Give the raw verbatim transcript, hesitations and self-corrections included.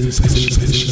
Sensation.